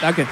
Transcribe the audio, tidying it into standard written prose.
Danke.